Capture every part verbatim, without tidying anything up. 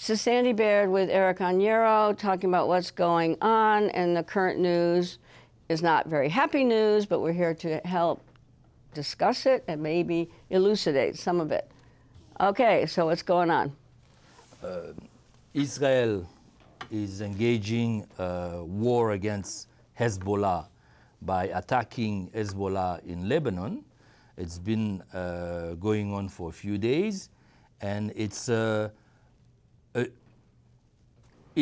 So Sandy Baird with Eric Agnero talking about what's going on, and the current news is not very happy news, but we're here to help discuss it and maybe elucidate some of it. Okay, so what's going on? Uh, Israel is engaging uh, war against Hezbollah by attacking Hezbollah in Lebanon. It's been uh, going on for a few days, and it's uh, Uh,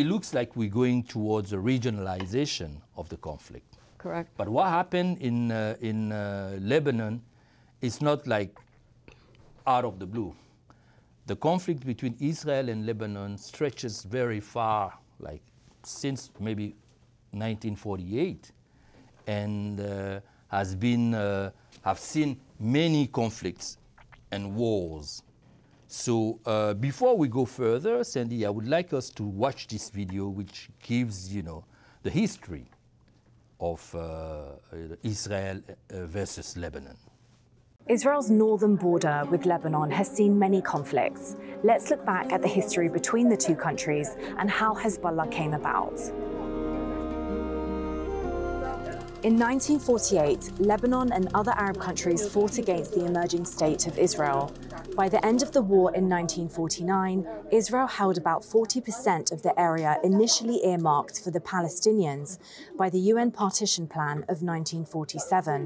it looks like we're going towards a regionalization of the conflict. Correct. But what happened in, uh, in uh, Lebanon is not like out of the blue. The conflict between Israel and Lebanon stretches very far, like since maybe nineteen forty-eight, and uh, has been, uh, have seen many conflicts and wars. So uh, before we go further, Sandy, I would like us to watch this video, which gives, you know, the history of uh, Israel versus Lebanon. Israel's northern border with Lebanon has seen many conflicts. Let's look back at the history between the two countries and how Hezbollah came about. In nineteen forty-eight, Lebanon and other Arab countries fought against the emerging state of Israel. By the end of the war in nineteen forty-nine, Israel held about forty percent of the area initially earmarked for the Palestinians by the U N Partition Plan of nineteen forty-seven.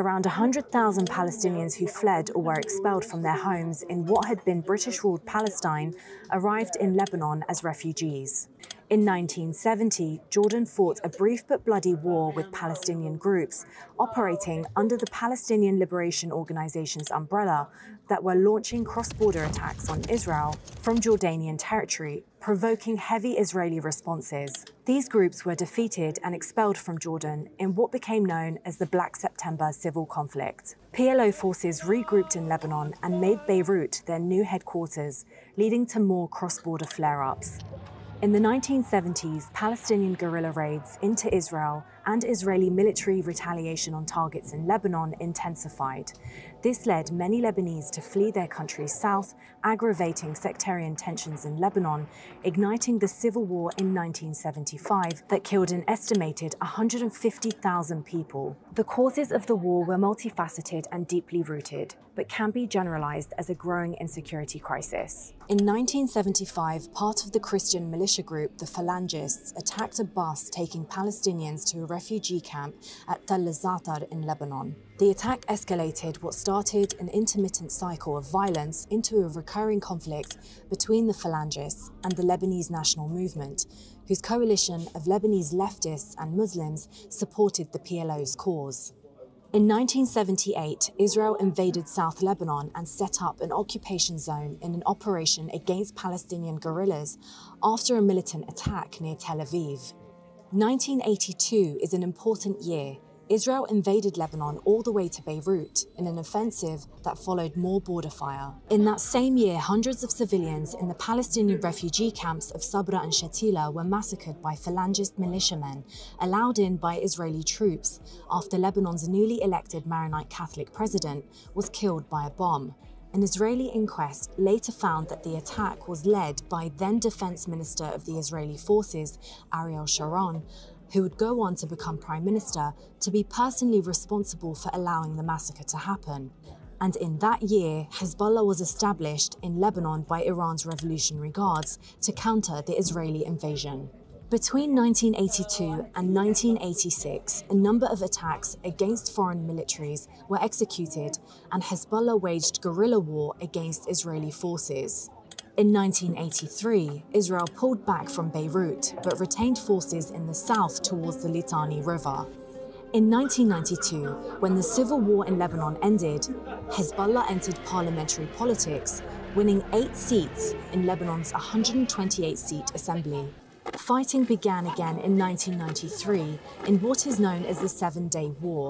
Around one hundred thousand Palestinians who fled or were expelled from their homes in what had been British-ruled Palestine arrived in Lebanon as refugees. In nineteen seventy, Jordan fought a brief but bloody war with Palestinian groups operating under the Palestinian Liberation Organization's umbrella that were launching cross-border attacks on Israel from Jordanian territory, provoking heavy Israeli responses. These groups were defeated and expelled from Jordan in what became known as the Black September civil conflict. P L O forces regrouped in Lebanon and made Beirut their new headquarters, leading to more cross-border flare-ups. In the nineteen seventies, Palestinian guerrilla raids into Israel and Israeli military retaliation on targets in Lebanon intensified. This led many Lebanese to flee their country south, aggravating sectarian tensions in Lebanon, igniting the civil war in nineteen seventy-five that killed an estimated one hundred fifty thousand people. The causes of the war were multifaceted and deeply rooted, but can be generalized as a growing insecurity crisis. In nineteen seventy-five, part of the Christian militia group, the Falangists, attacked a bus taking Palestinians to a refugee camp at Tell Zatar in Lebanon. The attack escalated what started an intermittent cycle of violence into a recurring conflict between the Falangists and the Lebanese National Movement, whose coalition of Lebanese leftists and Muslims supported the P L O's cause. In nineteen seventy-eight, Israel invaded South Lebanon and set up an occupation zone in an operation against Palestinian guerrillas after a militant attack near Tel Aviv. nineteen eighty-two is an important year. Israel invaded Lebanon all the way to Beirut in an offensive that followed more border fire. In that same year, hundreds of civilians in the Palestinian refugee camps of Sabra and Shatila were massacred by Falangist militiamen, allowed in by Israeli troops, after Lebanon's newly elected Maronite Catholic president was killed by a bomb. An Israeli inquest later found that the attack was led by then-Defense Minister of the Israeli Forces, Ariel Sharon, who would go on to become Prime Minister, to be personally responsible for allowing the massacre to happen. And in that year, Hezbollah was established in Lebanon by Iran's Revolutionary Guards to counter the Israeli invasion. Between nineteen eighty-two and nineteen eighty-six, a number of attacks against foreign militaries were executed, and Hezbollah waged guerrilla war against Israeli forces. In nineteen eighty-three, Israel pulled back from Beirut, but retained forces in the south towards the Litani River. In nineteen ninety-two, when the civil war in Lebanon ended, Hezbollah entered parliamentary politics, winning eight seats in Lebanon's one hundred twenty-eight seat assembly. Fighting began again in nineteen ninety-three in what is known as the Seven Day War,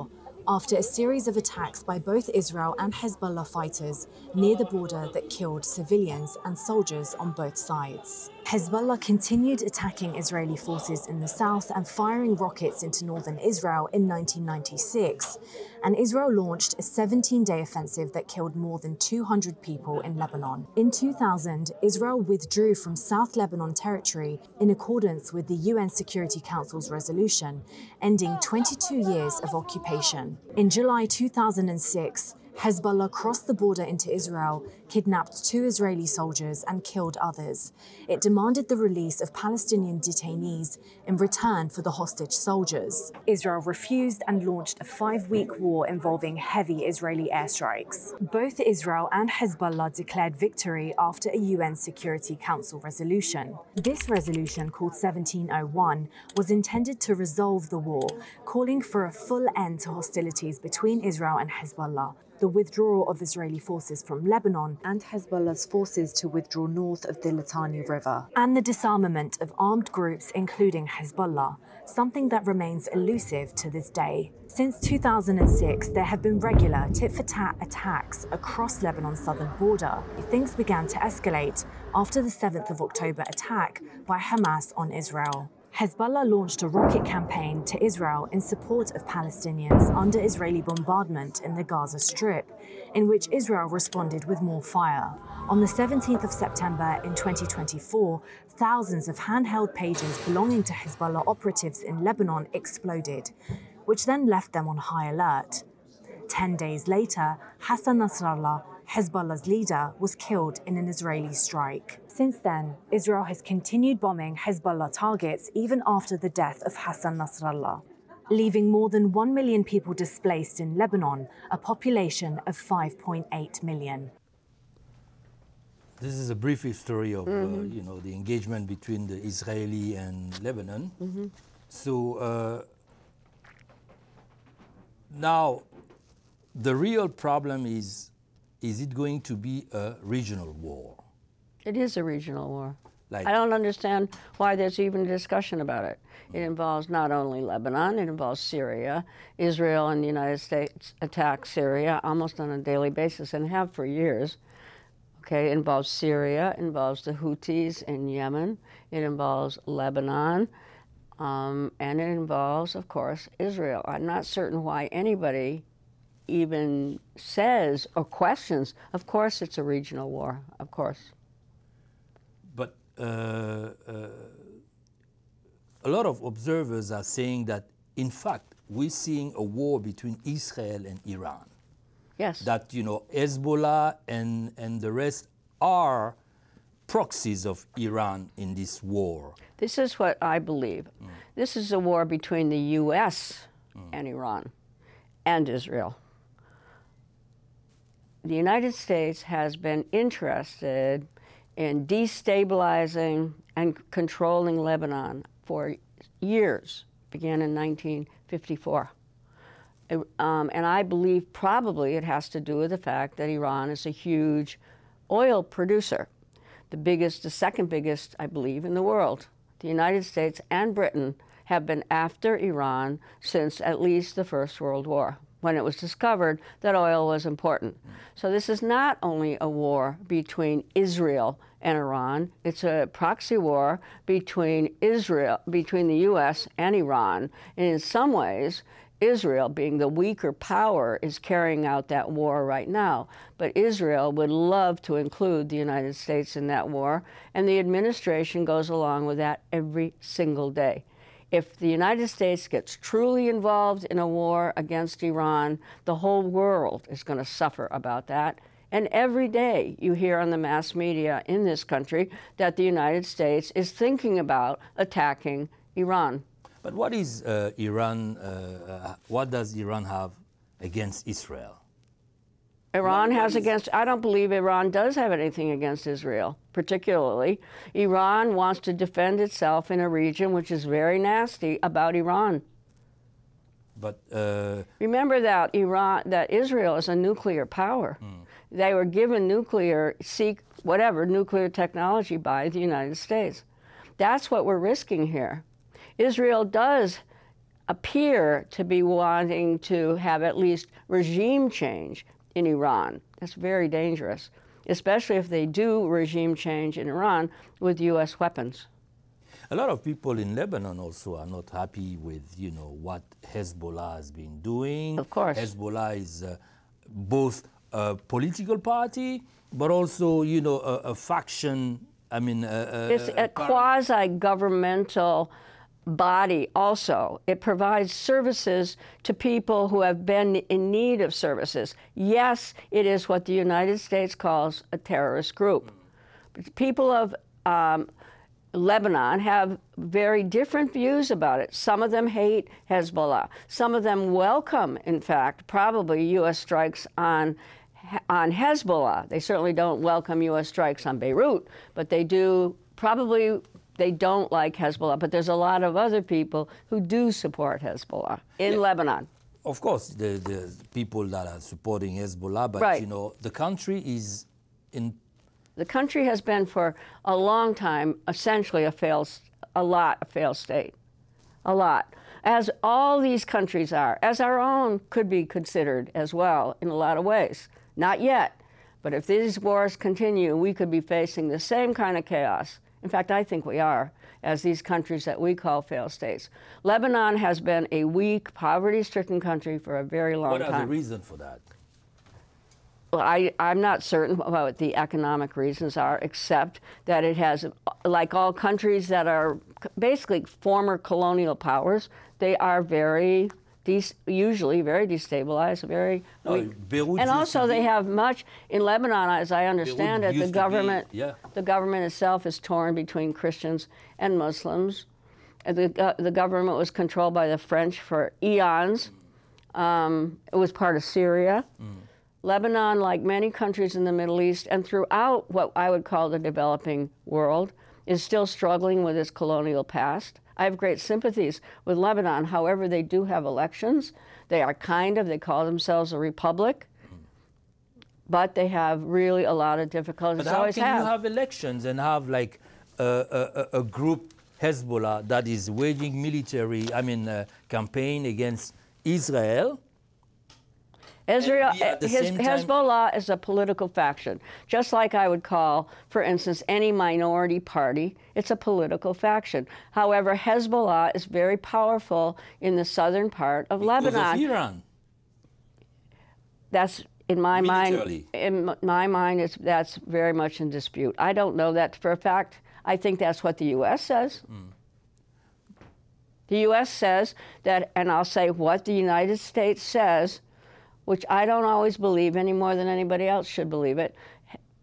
after a series of attacks by both Israel and Hezbollah fighters near the border that killed civilians and soldiers on both sides. Hezbollah continued attacking Israeli forces in the south and firing rockets into northern Israel in nineteen ninety-six, and Israel launched a seventeen-day offensive that killed more than two hundred people in Lebanon. In two thousand, Israel withdrew from South Lebanon territory in accordance with the U N Security Council's resolution, ending twenty-two years of occupation. In July two thousand six, Hezbollah crossed the border into Israel, kidnapped two Israeli soldiers and killed others. It demanded the release of Palestinian detainees in return for the hostage soldiers. Israel refused and launched a five-week war involving heavy Israeli airstrikes. Both Israel and Hezbollah declared victory after a U N Security Council resolution. This resolution, called seventeen oh one, was intended to resolve the war, calling for a full end to hostilities between Israel and Hezbollah, the withdrawal of Israeli forces from Lebanon and Hezbollah's forces to withdraw north of the Litani River, and the disarmament of armed groups including Hezbollah, something that remains elusive to this day. Since two thousand six, there have been regular tit-for-tat attacks across Lebanon's southern border. Things began to escalate after the seventh of October attack by Hamas on Israel. Hezbollah launched a rocket campaign to Israel in support of Palestinians under Israeli bombardment in the Gaza Strip, in which Israel responded with more fire. On the seventeenth of September in twenty twenty-four, thousands of handheld pagers belonging to Hezbollah operatives in Lebanon exploded, which then left them on high alert. Ten days later, Hassan Nasrallah, Hezbollah's leader, was killed in an Israeli strike. Since then, Israel has continued bombing Hezbollah targets even after the death of Hassan Nasrallah, leaving more than one million people displaced in Lebanon, a population of five point eight million. This is a brief history of mm-hmm. uh, you know, the engagement between the Israeli and Lebanon. Mm-hmm. So uh, now the real problem is, is it going to be a regional war? It is a regional war. Like, I don't understand why there's even a discussion about it. It involves not only Lebanon, it involves Syria. Israel and the United States attack Syria almost on a daily basis and have for years. Okay, it involves Syria, it involves the Houthis in Yemen, it involves Lebanon, um, and it involves, of course, Israel. I'm not certain why anybody even says or questions. Of course it's a regional war, of course. But uh, uh, a lot of observers are saying that, in fact, we're seeing a war between Israel and Iran. Yes. That, you know, Hezbollah and, and the rest are proxies of Iran in this war. This is what I believe. Mm. This is a war between the U S Mm. and Iran and Israel. The United States has been interested in destabilizing and controlling Lebanon for years, began in nineteen fifty-four. It, um, and I believe probably it has to do with the fact that Iran is a huge oil producer, the biggest, the second biggest, I believe, in the world. The United States and Britain have been after Iran since at least the First World War, when it was discovered that oil was important. So this is not only a war between Israel and Iran, it's a proxy war between Israel, between the U S and Iran. And in some ways, Israel, being the weaker power, is carrying out that war right now. But Israel would love to include the United States in that war, and the administration goes along with that every single day. If the United States gets truly involved in a war against Iran, the whole world is going to suffer about that. And every day you hear on the mass media in this country that the United States is thinking about attacking Iran. But what is uh, Iran, uh, what does Iran have against Israel? Iran has against, I don't believe Iran does have anything against Israel, particularly. Iran wants to defend itself in a region which is very nasty about Iran. But uh, remember that Iran, that Israel is a nuclear power. Mm. They were given nuclear, seek whatever, nuclear technology by the United States. That's what we're risking here. Israel does appear to be wanting to have at least regime change in Iran. That's very dangerous, especially if they do regime change in Iran with U S weapons. A lot of people in Lebanon also are not happy with, you know, what Hezbollah has been doing. Of course. Hezbollah is uh, both a political party, but also, you know, a, a faction, I mean... A, a, it's a, a quasi-governmental body also. It provides services to people who have been in need of services. Yes, it is what the United States calls a terrorist group. But people of um, Lebanon have very different views about it. Some of them hate Hezbollah. Some of them welcome, in fact, probably U S strikes on on Hezbollah. They certainly don't welcome U S strikes on Beirut, but they do probably... They don't like Hezbollah, but there's a lot of other people who do support Hezbollah in yeah. Lebanon. Of course, the, the people that are supporting Hezbollah, but right. you know, the country is in... The country has been for a long time essentially a failed, a lot, a failed state, a lot. As all these countries are, as our own could be considered as well in a lot of ways. Not yet, but if these wars continue, we could be facing the same kind of chaos. In fact, I think we are, as these countries that we call failed states. Lebanon has been a weak, poverty-stricken country for a very long time. What are the reasons for that? Well, I, I'm not certain about what the economic reasons are, except that it has, like all countries that are basically former colonial powers, they are very... These usually very destabilized, very weak. No, and also they have much, in Lebanon, as I understand it, the government, be, yeah. the government itself is torn between Christians and Muslims. And the, uh, the government was controlled by the French for eons. Um, it was part of Syria. Mm. Lebanon, like many countries in the Middle East, and throughout what I would call the developing world, is still struggling with its colonial past. I have great sympathies with Lebanon. However, they do have elections. They are kind of, they call themselves a republic, mm. but they have really a lot of difficulties. But how always can have. you have elections and have like a, a, a group, Hezbollah, that is waging military, I mean, uh, campaign against Israel? Israel, his, Hezbollah is a political faction, just like I would call, for instance, any minority party. It's a political faction. However, Hezbollah is very powerful in the southern part of because Lebanon. Of Iran. That's in my Militarily. mind. In my mind, it's, that's very much in dispute. I don't know that for a fact. I think that's what the U S says. Mm. The U S says that, and I'll say what the United States says, which I don't always believe any more than anybody else should believe it.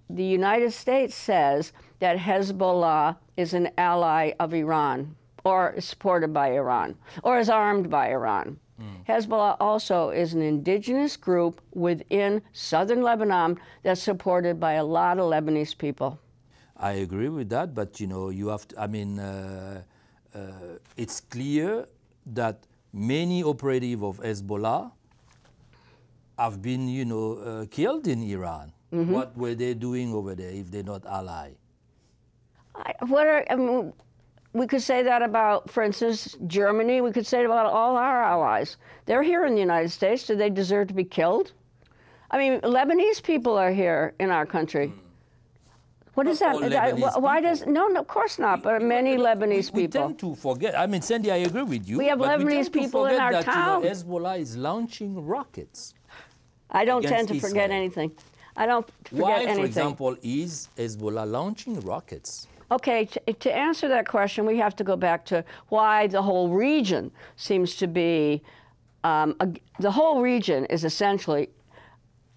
The United States says that Hezbollah is an ally of Iran, or is supported by Iran, or is armed by Iran. Mm. Hezbollah also is an indigenous group within southern Lebanon that's supported by a lot of Lebanese people. I agree with that, but you know, you have to, I mean, uh, uh, it's clear that many operatives of Hezbollah have been, you know, uh, killed in Iran. Mm-hmm. What were they doing over there if they're not allied? I, what are, I mean, we could say that about, for instance, Germany. We could say it about all our allies. They're here in the United States. Do they deserve to be killed? I mean, Lebanese people are here in our country. Mm. What is that? that why people. does no? No, of course not. But we, many we, Lebanese we, we people. We tend to forget. I mean, Sandy, I agree with you. We have but Lebanese we people in our that, town. You know, Hezbollah is launching rockets. I don't tend to Israel. forget anything. I don't forget why, anything. Why, for example, is Hezbollah launching rockets? Okay, to, to answer that question, we have to go back to why the whole region seems to be. Um, a, the whole region is essentially,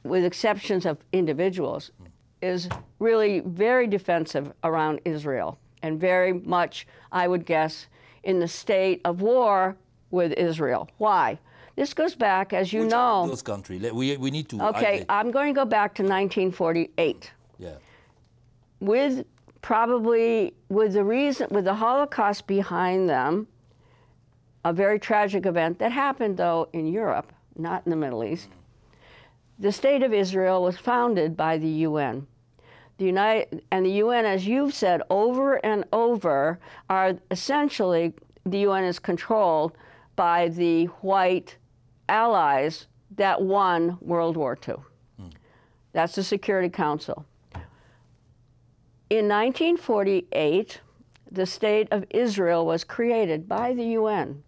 with exceptions of individuals, mm. is really very defensive around Israel and very much, I would guess, in the state of war with Israel. Why? This goes back, as you Which know... those countries? We, we need to... Okay, I, I'm going to go back to nineteen forty-eight. Yeah. With probably, with the reason, with the Holocaust behind them, a very tragic event that happened, though, in Europe, not in the Middle East. The state of Israel was founded by the U N. The United, and the U N, as you've said, over and over, are essentially, the U N is controlled by the white allies that won World War Two. Mm. That's the Security Council. In nineteen forty-eight, the State of Israel was created by the U N.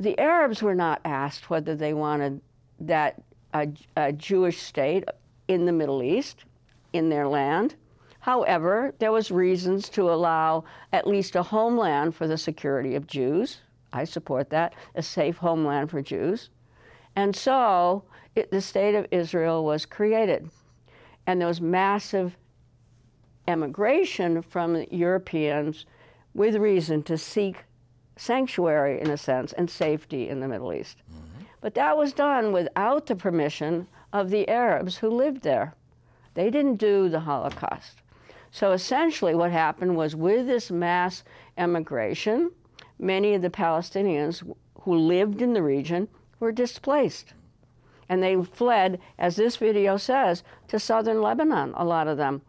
The Arabs were not asked whether they wanted that a, a Jewish state in the Middle East, in their land. However, there was reasons to allow at least a homeland for the security of Jews. I support that, a safe homeland for Jews. And so it, the State of Israel was created. And there was massive emigration from Europeans with reason to seek sanctuary, in a sense, and safety in the Middle East. Mm-hmm. But that was done without the permission of the Arabs who lived there. They didn't do the Holocaust. So essentially what happened was, with this mass emigration, many of the Palestinians who lived in the region were displaced. And they fled, as this video says, to southern Lebanon, a lot of them.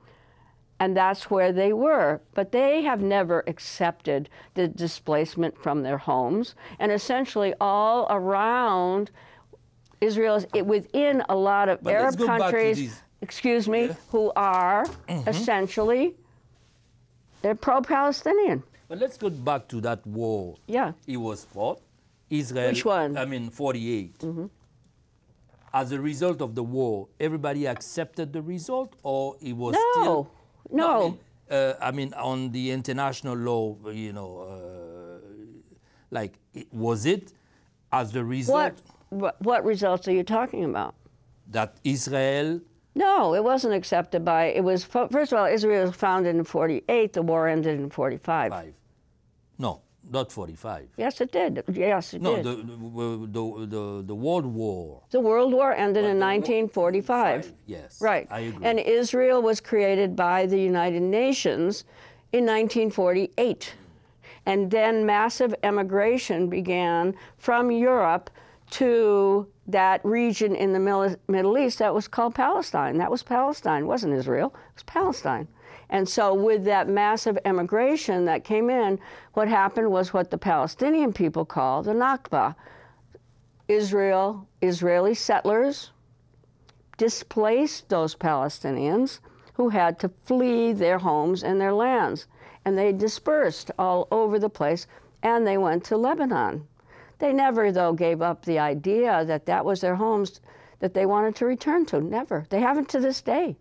And that's where they were. But they have never accepted the displacement from their homes. And essentially all around Israel, is within a lot of but Arab countries, excuse me, yeah. who are mm-hmm. essentially, they're pro-Palestinian. But let's go back to that war. Yeah. It was fought. Israel. Which one? I mean, forty-eight. Mm-hmm. As a result of the war, everybody accepted the result, or it was no, still? No, no. I mean, uh, I mean, on the international law, you know, uh, like, was it as the result? What, what results are you talking about? That Israel. No, it wasn't accepted by, it was, first of all, Israel was founded in forty-eight, the war ended in forty-five. Five. No, not forty-five. Yes, it did. Yes, it no, did. No, the, the, the, the World War. The World War ended but in nineteen forty-five. War, yes, right. I agree. And Israel was created by the United Nations in nineteen forty-eight. And then massive emigration began from Europe to that region in the Middle East that was called Palestine. That was Palestine. It wasn't Israel. It was Palestine. And so with that massive emigration that came in, what happened was what the Palestinian people call the Nakba. Israel, Israeli settlers displaced those Palestinians who had to flee their homes and their lands. And they dispersed all over the place, and they went to Lebanon. They never, though, gave up the idea that that was their homes that they wanted to return to. Never. They haven't to this day.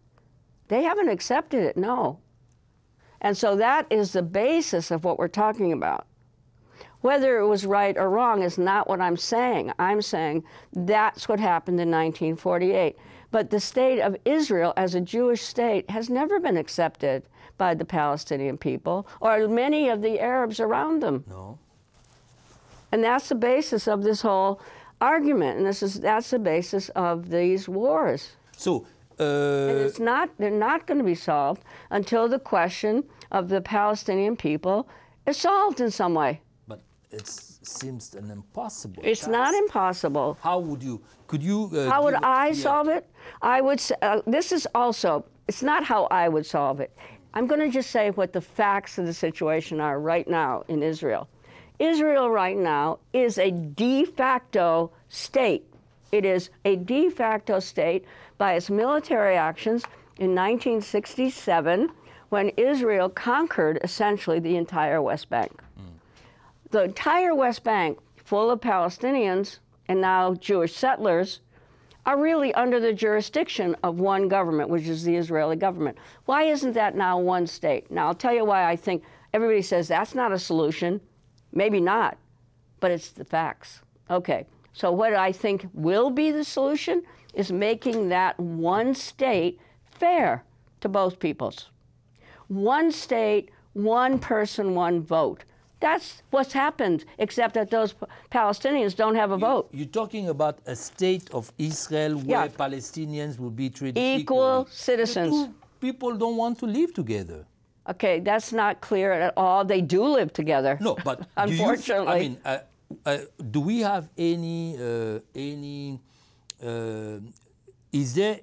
They haven't accepted it, no. And so that is the basis of what we're talking about. Whether it was right or wrong is not what I'm saying. I'm saying that's what happened in nineteen forty-eight. But the state of Israel as a Jewish state has never been accepted by the Palestinian people or many of the Arabs around them. No. And that's the basis of this whole argument, and this is that's the basis of these wars. So, uh, and it's not they're not going to be solved until the question of the Palestinian people is solved in some way. But it seems an impossible. It's task. Not impossible. How would you? Could you? Uh, how would I yeah. solve it? I would. Uh, this is also. It's not how I would solve it. I'm going to just say what the facts of the situation are right now in Israel. Israel right now is a de facto state. It is a de facto state by its military actions in nineteen sixty-seven, when Israel conquered essentially the entire West Bank. Mm. The entire West Bank, full of Palestinians and now Jewish settlers, are really under the jurisdiction of one government, which is the Israeli government. Why isn't that now one state? Now, I'll tell you why I think everybody says that's not a solution. Maybe not, but it's the facts. Okay, so what I think will be the solution is making that one state fair to both peoples. One state, one person, one vote. That's what's happened, except that those Palestinians don't have a you, vote. You're talking about a state of Israel where yeah. Palestinians will be treated equal. Equal citizens. The two people don't want to live together. Okay, that's not clear at all. They do live together. No, but unfortunately, do you, I mean, uh, uh, do we have any uh, any? Uh, is there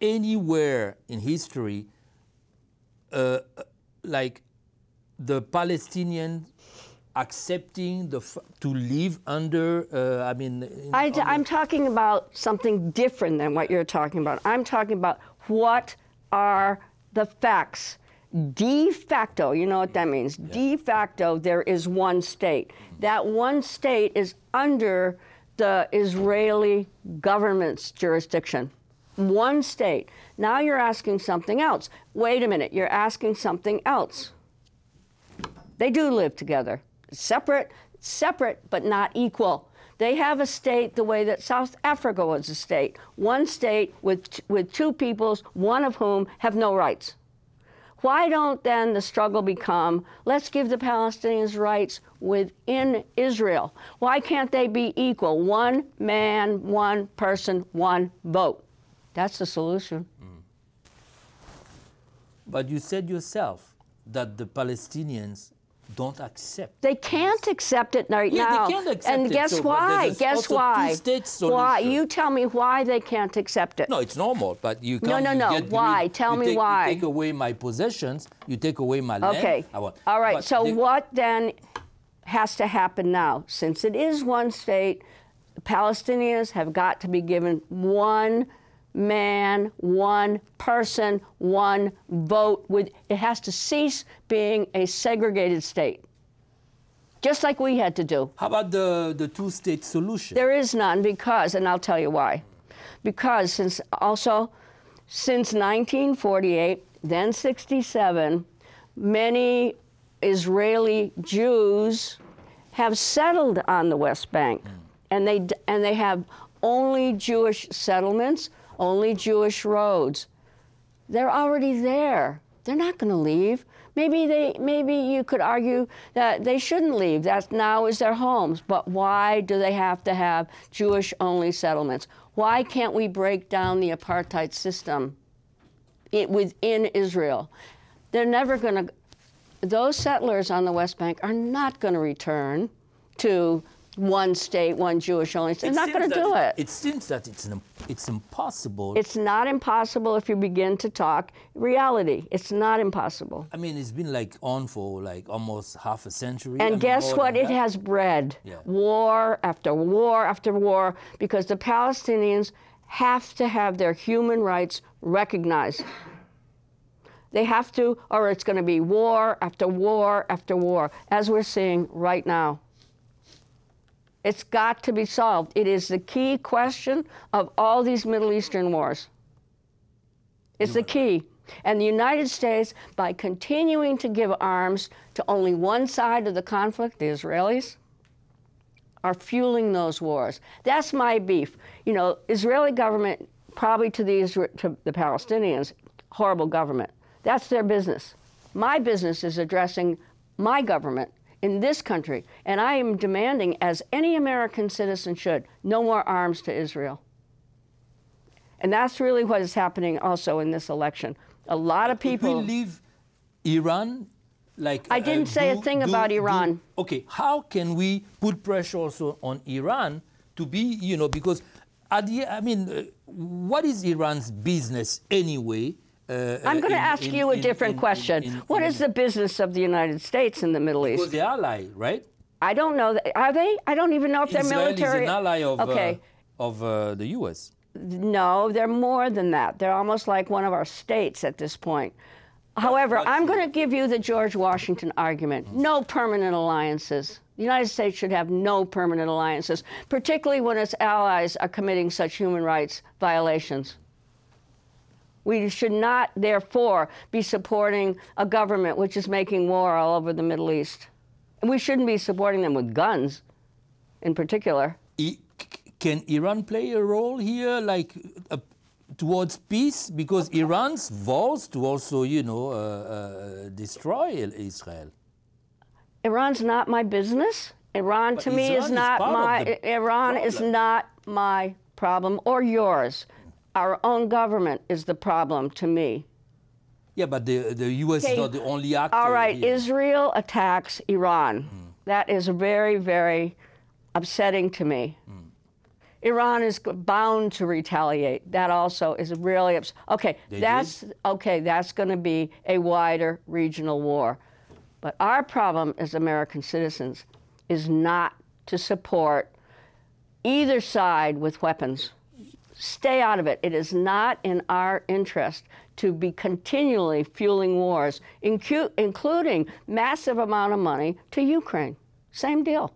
anywhere in history, uh, like the Palestinians accepting the f to live under, uh, I mean... In, I d I'm talking about something different than what you're talking about. I'm talking about what are the facts. De facto, you know what that means. Yeah. De facto, there is one state. That one state is under the Israeli government's jurisdiction. One state. Now you're asking something else. Wait a minute, you're asking something else. They do live together. Separate, separate, but not equal. They have a state the way that South Africa was a state. One state with, with two peoples, one of whom have no rights. Why don't then the struggle become, let's give the Palestinians rights within Israel? Why can't they be equal? One man, one person, one vote. That's the solution. Mm. But you said yourself that the Palestinians don't accept. They can't accept it right yeah, now. They can't accept and it. And guess so, why? Guess why? Why? You tell me why they can't accept it. No, it's normal, but you can't. No, no, no. Get, why? You, tell you me take, why. You take away my possessions. You take away my land. Okay. I want. All right. But so they, what then has to happen now? Since it is one state, the Palestinians have got to be given one man, one person, one vote. With, it has to cease being a segregated state, just like we had to do. How about the, the two-state solution? There is none because, and I'll tell you why. Because since also, since nineteen forty-eight, then sixty-seven, many Israeli Jews have settled on the West Bank, mm. and they and they have only Jewish settlements, only Jewish roads. They're already there. They're not going to leave. Maybe they, maybe you could argue that they shouldn't leave. That now is their homes. But why do they have to have Jewish-only settlements? Why can't we break down the apartheid system within Israel? They're never going to... Those settlers on the West Bank are not going to return to one state, one Jewish only. They're not going to do it. It seems that it's an, it's impossible. It's not impossible if you begin to talk reality. It's not impossible. I mean, it's been like on for like almost half a century. And I mean, guess what? It has bred yeah. war after war after war because the Palestinians have to have their human rights recognized. They have to, or it's going to be war after war after war, as we're seeing right now. It's got to be solved. It is the key question of all these Middle Eastern wars. It's the key. And the United States, by continuing to give arms to only one side of the conflict, the Israelis, are fueling those wars. That's my beef. You know, Israeli government, probably to the, Isra to the Palestinians, horrible government. That's their business. My business is addressing my government in this country, and I am demanding, as any American citizen should, no more arms to Israel. And that's really what is happening also in this election. A lot of people... Could we leave Iran? Like, I didn't uh, say do, a thing do, about Iran. Do, okay, how can we put pressure also on Iran to be, you know, because, at the, I mean, uh, what is Iran's business anyway? Uh, I'm going to ask in, you a in, different in, question. In, in, what in, is the business of the United States in the Middle East? Well, the ally, right? I don't know. Are they? I don't even know if Israel they're military. Israel is an ally of, okay. uh, of uh, the U S No, they're more than that. They're almost like one of our states at this point. That's However, I'm going to give you the George Washington argument. Mm-hmm. No permanent alliances. The United States should have no permanent alliances, particularly when its allies are committing such human rights violations. We should not, therefore, be supporting a government which is making war all over the Middle East. And we shouldn't be supporting them with guns, in particular. I, can Iran play a role here, like, uh, towards peace? Because okay. Iran's vows to also, you know, uh, uh, destroy Israel. Iran's not my business. Iran, but to Iran me, is, is not my... Iran problem. is not my problem, or yours. Our own government is the problem to me. Yeah, but the, the U S okay. is not the only actor. All right, here. Israel attacks Iran. Mm. That is very, very upsetting to me. Mm. Iran is bound to retaliate. That also is really upsetting. Okay, that's, okay, that's going to be a wider regional war. But our problem as American citizens is not to support either side with weapons. Stay out of it. It is not in our interest to be continually fueling wars, including massive amount of money to Ukraine. Same deal.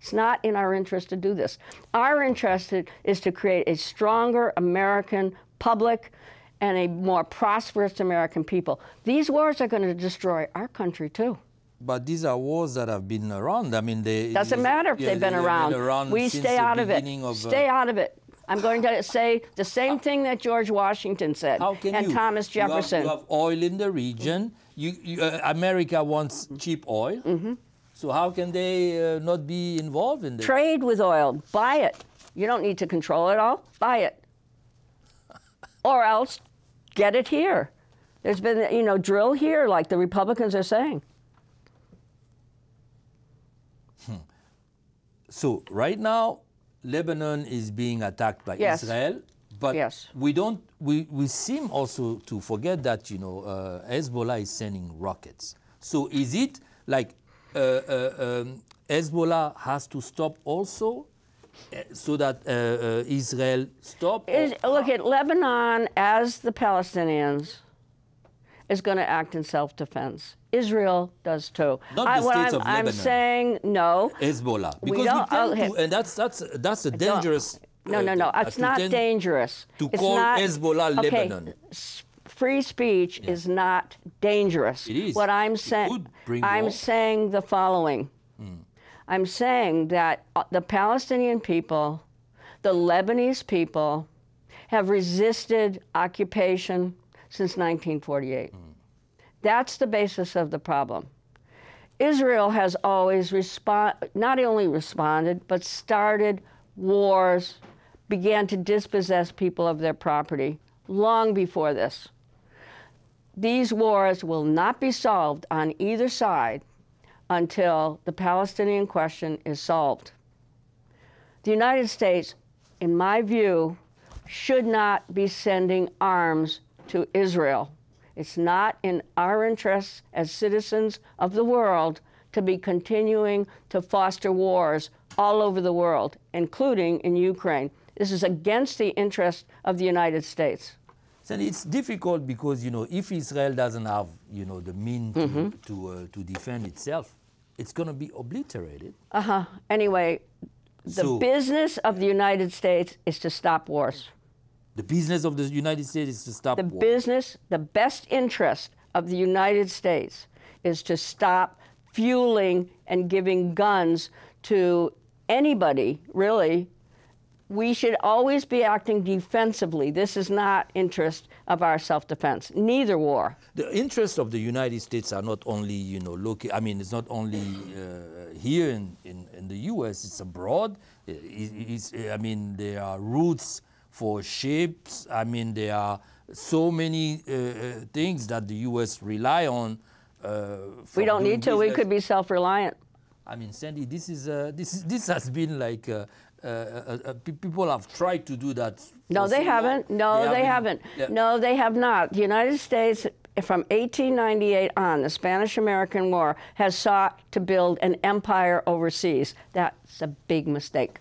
It's not in our interest to do this. Our interest is to create a stronger American public and a more prosperous American people. These wars are going to destroy our country, too. But these are wars that have been around. I mean, they... Doesn't matter if yeah, they've been, they around. been around. We stay out of it. Of, uh... Stay out of it. I'm going to say the same thing that George Washington said How can and you? Thomas Jefferson. You have, you have oil in the region. You, you, uh, America wants cheap oil. Mm-hmm. So how can they uh, not be involved in this? Trade with oil. Buy it. You don't need to control it all. Buy it. Or else get it here. There's been, you know, drill here like the Republicans are saying. Hmm. So right now, Lebanon is being attacked by yes. Israel, but yes. we don't. We, we seem also to forget that you know uh, Hezbollah is sending rockets. So is it like uh, uh, um, Hezbollah has to stop also, uh, so that uh, uh, Israel stop? Is, look at Lebanon as the Palestinians is going to act in self-defense. Israel does too. Not I, the states I'm, of Lebanon. I'm saying no. Hezbollah. Because we don't, we tend to, and that's that's that's a dangerous. No, no, no. Uh, it's not dangerous. To it's call not, Hezbollah okay, Lebanon. Free speech yeah. is not dangerous. It is. What I'm saying, I'm war. saying the following. Mm. I'm saying that the Palestinian people, the Lebanese people, have resisted occupation since nineteen forty-eight. Mm. That's the basis of the problem. Israel has always respond, not only responded, but started wars, began to dispossess people of their property long before this. These wars will not be solved on either side until the Palestinian question is solved. The United States, in my view, should not be sending arms to Israel. It's not in our interests as citizens of the world to be continuing to foster wars all over the world, including in Ukraine. This is against the interest of the United States. And it's difficult because, you know, if Israel doesn't have, you know, the means mm-hmm. to, to, uh, to defend itself, it's going to be obliterated. Uh-huh. Anyway, the so, business of the United States is to stop wars. The business of the United States is to stop the war. The business, the best interest of the United States is to stop fueling and giving guns to anybody, really. We should always be acting defensively. This is not interest of our self-defense, neither war. The interests of the United States are not only, you know, local. I mean, it's not only uh, here in, in, in the U S, it's abroad. It, it's, I mean, there are roots for ships. I mean, there are so many uh, things that the U S rely on. Uh, we don't need to. We could be self-reliant. I mean, Sandy, this is uh, this is, this has been like uh, uh, uh, uh, people have tried to do that. No, they haven't. No, they haven't. They haven't. Yeah. No, they have not. The United States, from eighteen ninety-eight on, the Spanish-American War, has sought to build an empire overseas. That's a big mistake.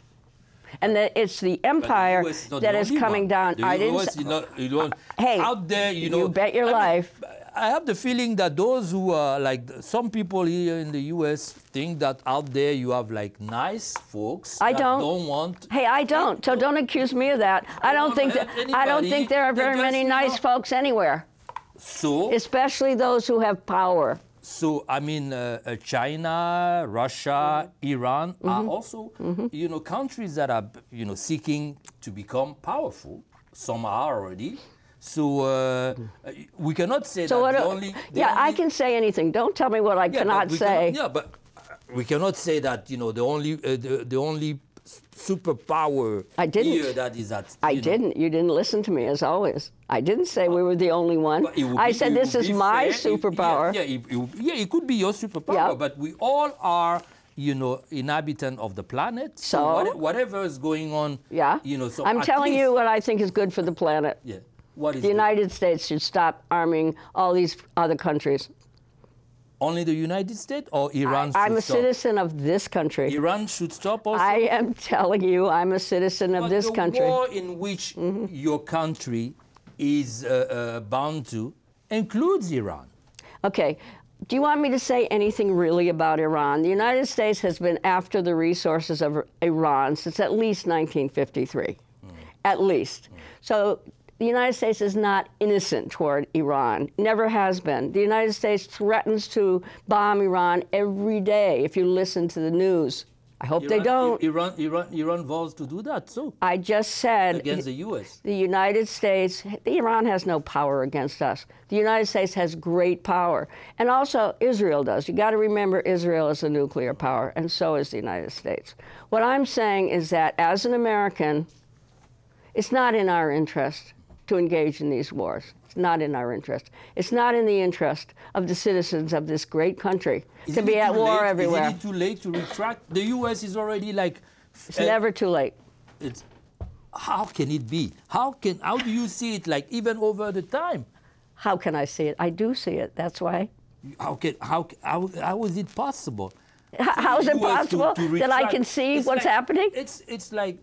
And that it's the empire the that is coming one. down. The I didn't you know, you don't, hey, out there, you know, you bet your I life. Mean, I have the feeling that those who are like some people here in the U S think that out there you have like nice folks. I that don't. don't want. Hey, I don't. So don't accuse me of that. I, I don't, don't think that. Anybody. I don't think there are very just, many nice you know, folks anywhere. So. Especially those who have power. So, I mean, uh, China, Russia, mm-hmm. Iran are mm-hmm. also, mm-hmm. you know, countries that are, you know, seeking to become powerful. Some are already. So, uh, we cannot say so that what, the only... The yeah, only, I can say anything. Don't tell me what I yeah, cannot say. Cannot, yeah, but we cannot say that, you know, the only, uh, the, the only superpower I didn't. here that is at... I know. didn't. You didn't listen to me, as always. I didn't say we were the only one. I be, said this is my fair. superpower. It, yeah, yeah it, it, yeah, it could be your superpower, yeah. but we all are, you know, inhabitant of the planet. So, so what, whatever is going on, yeah. you know... So I'm telling least, you what I think is good for the planet. Yeah. What is the United States should stop arming all these other countries. Only the United States or Iran? I, I'm a stop? citizen of this country. Iran should stop also? I am telling you, I'm a citizen of but this the country. War in which mm-hmm. your country is uh, uh, bound to includes Iran. Okay. Do you want me to say anything really about Iran? The United States has been after the resources of Iran since at least nineteen fifty-three, mm. at least. Mm. So the United States is not innocent toward Iran, never has been. The United States threatens to bomb Iran every day, if you listen to the news. I hope Iran, they don't. Iran, Iran, Iran vows to do that, too. I just said... Against the U S. The United States... Iran has no power against us. The United States has great power. And also, Israel does. You got to remember, Israel is a nuclear power, and so is the United States. What I'm saying is that, as an American, it's not in our interest to engage in these wars. It's not in our interest. It's not in the interest of the citizens of this great country to be at war everywhere. Isn't it too late to retract? The U S is already like... It's uh, never too late. It's, how can it be? How can? How do you see it, like, even over the time? How can I see it? I do see it, that's why. How can, how, how, how is it possible? How is it possible to, to that I can see it's what's like, happening? It's, it's like...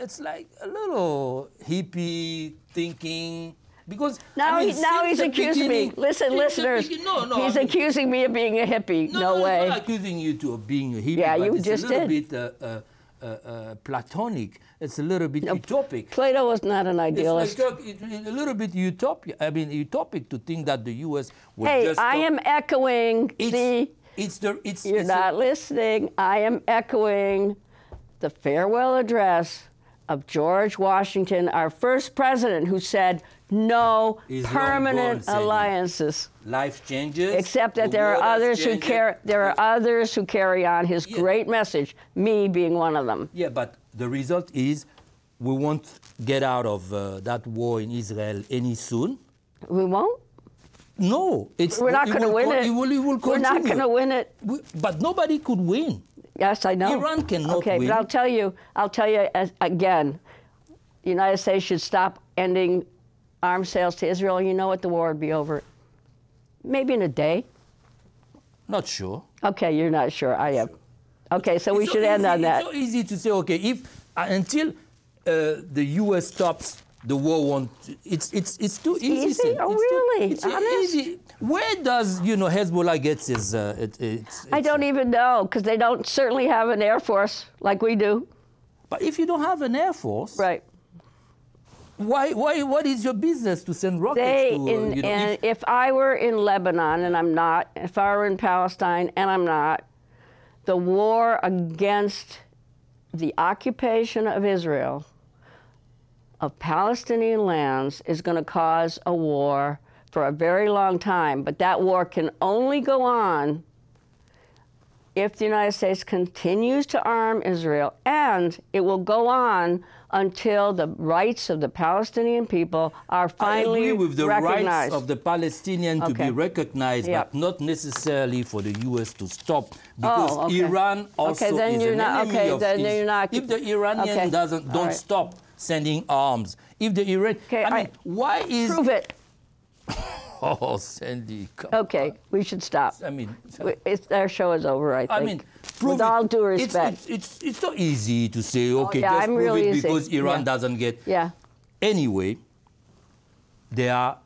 It's like a little hippie thinking, because now, I mean, he, now he's accusing me. Listen, listeners, no, no, he's I mean, accusing me of being a hippie. No, no, no way. I'm not accusing you two of being a hippie. Yeah, but you it's just a little did. bit uh, uh, uh, Platonic. It's a little bit no, utopic. Plato was not an idealist. It's like a, a little bit utopia. I mean, utopic to think that the U S would hey, just. Hey, I am echoing it's, the. It's the. It's. You're it's not a, listening. I am echoing the farewell address of George Washington, our first president, who said no He's permanent gone, alliances. Life changes. Except that the there are others who carry there are others who carry on his yeah. great message, me being one of them. Yeah, but the result is we won't get out of uh, that war in Israel any soon. We won't? No, it's We're not going to win it. It will, it will We're not going to win it. We, but nobody could win. Yes, I know. Iran cannot okay, win. Okay, but I'll tell you, I'll tell you as, again, the United States should stop ending arms sales to Israel. You know what? The war would be over. Maybe in a day. Not sure. Okay, you're not sure. I am. Sure. Okay, so it's we so should easy, end on that. It's so easy to say, okay, if uh, until uh, the U S stops, the war won't. It's it's it's too it's easy. easy? Oh, it's really? Too, it's Honest? easy. Where does you know Hezbollah gets its? Uh, it, it's, I it's, don't even know, because they don't certainly have an air force like we do. But if you don't have an air force, right? Why why what is your business to send rockets they, to? Uh, in, you know, and if, if I were in Lebanon, and I'm not, if I were in Palestine, and I'm not, the war against the occupation of Israel of Palestinian lands is going to cause a war for a very long time. But that war can only go on if the United States continues to arm Israel, and it will go on until the rights of the Palestinian people are finally recognized. I agree with the rights of the Palestinian okay. to be recognized, yep. but not necessarily for the U S to stop, because oh, okay. Iran also okay, then is you're an not, enemy okay, of then you're not, If the Iranian okay. doesn't, don't right. stop sending arms. If the Iran... Okay, I mean, I, why is... Prove it. Oh, Sandy, come Okay, on. we should stop. I mean... It's, our show is over, I think. I mean, prove With it. all due respect. It's, it's, it's, it's so easy to say, okay, oh, yeah, just I'm prove really it because easy. Iran yeah. doesn't get... Yeah. Anyway, there are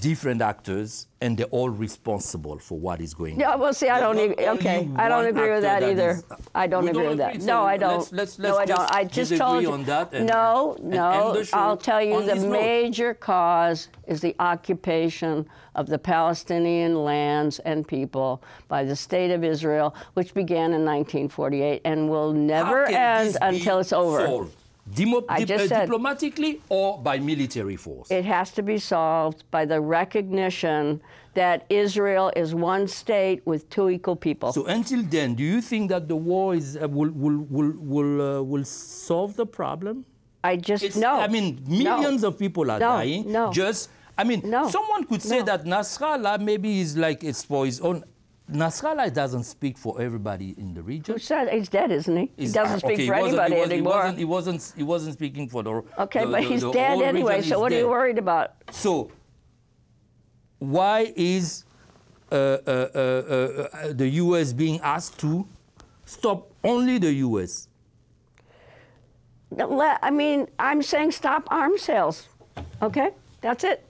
different actors, and they're all responsible for what is going on. Yeah, well, see, I There's don't... Ag okay, I don't agree with that, that either. Is, uh, I don't agree don't with agree, that. So no, I don't. Let's, let's, let's no, I don't. I just told you. On that and, no, and, no, and I'll tell you the major note. cause is the occupation of the Palestinian lands and people by the State of Israel, which began in nineteen forty-eight and will never end until it's over. Solved? Demo I just uh, said, diplomatically or by military force? It has to be solved by the recognition that Israel is one state with two equal people. So until then, do you think that the war is, uh, will, will, will, will, uh, will solve the problem? I just, it's, no. I mean, millions no. of people are no. dying. No. Just, I mean, no. someone could say no. that Nasrallah maybe is like, it's for his own. Nasrallah doesn't speak for everybody in the region. Who said he's dead, isn't he? He's, he doesn't speak okay, for anybody he was, anymore. He wasn't, he, wasn't, he wasn't speaking for the Okay, the, but the, he's the dead anyway, so what dead. are you worried about? So, why is uh, uh, uh, uh, the U S being asked to stop only the U S? I mean, I'm saying stop arms sales. Okay, that's it.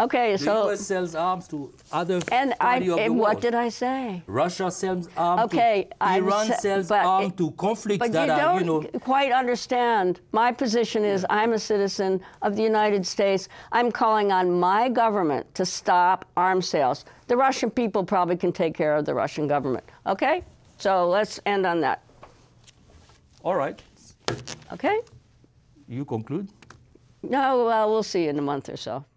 Okay, the so U S sells arms to other and party I, of and the what world. Did I say? Russia sells arms. Okay, to, Iran sells arms to conflicts but that you are, you know. Quite understand. My position is yeah. I'm a citizen of the United States. I'm calling on my government to stop arms sales. The Russian people probably can take care of the Russian government. Okay, so let's end on that. All right. Okay. You conclude? No, well, we'll see in a month or so.